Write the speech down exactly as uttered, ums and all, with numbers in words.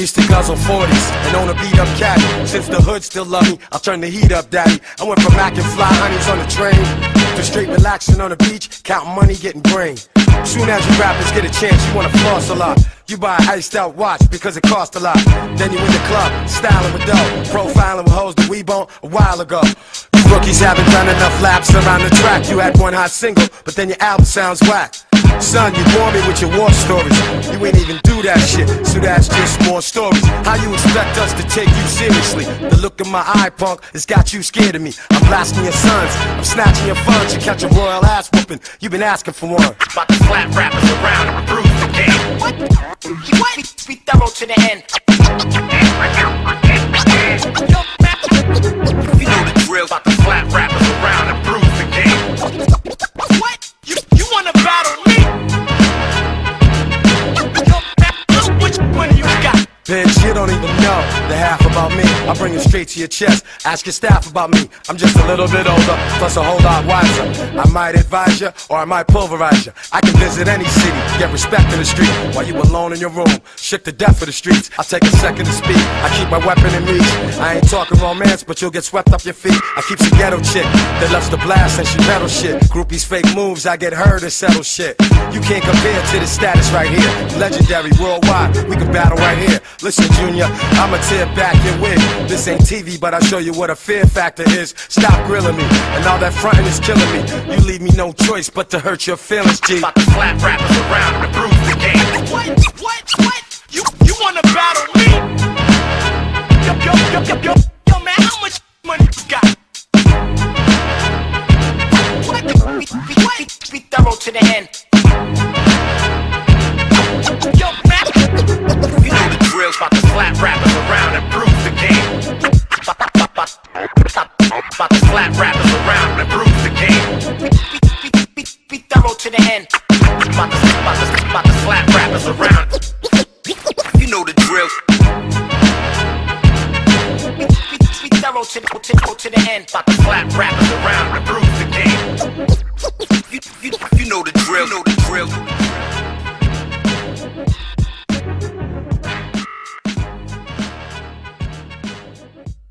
used to guzzle forties and own a beat up caddy. Since the hood still love me, I'll turn the heat up, daddy. I went from Mac and fly honeys on the train to straight relaxing on the beach, counting money, getting brain. Soon as you rappers get a chance, you wanna floss a lot. You buy an iced out watch because it cost a lot. Then you in the club, styling with dough, profiling with hoes that we bone a while ago. You rookies haven't done enough laps around the track. You had one hot single, but then your album sounds whack. Son, you bore me with your war stories. You ain't even do that shit, so that's just more stories. How you expect us to take you seriously? The look in my eye, punk, it's got you scared of me. I'm blasting your sons, I'm snatching your funds. You catch a royal ass whooping, you've been asking for one. About the flat rappers around and bruise the game. What? What? Be thorough to the end. You know the drill. About the flat rappers around and bruise the game. What? You, you wanna battle? Bitch, you don't even know the half about me. I bring it straight to your chest. Ask your staff about me. I'm just a little bit older, plus a whole lot wiser. I might advise you, or I might pulverize you. I can visit any city, get respect in the street. While you alone in your room, shook to death for the streets. I take a second to speak. I keep my weapon in reach. I ain't talking romance, but you'll get swept up your feet. I keep some ghetto chick that loves to blast and she metal shit. Groupies fake moves, I get her to settle shit. You can't compare to the status right here. Legendary, worldwide, we can battle right here. Listen, Junior, I'ma tear back your wig. This ain't T V, but I'll show you what a fear factor is. Stop grilling me, and all that frontin' is killing me. You leave me no choice but to hurt your feelings, G. About to slap rappers around to prove the game. What? What? What? You, you wanna battle me? Yo, yo, yo, yo, yo, yo, man, how much money you got? What? Be, be, be, be thorough to the end. Yo, man, you know the drill's about to slap rappers around and prove the game. About to slap rappers around and prove the game. Be, be, be, be, be thorough to the end. About to, about to, about to slap rappers around. You know the drill. Be, be, be thorough to the, to, to the end. About to slap rappers around and prove the game. You, you, you know the drill. You know the drill.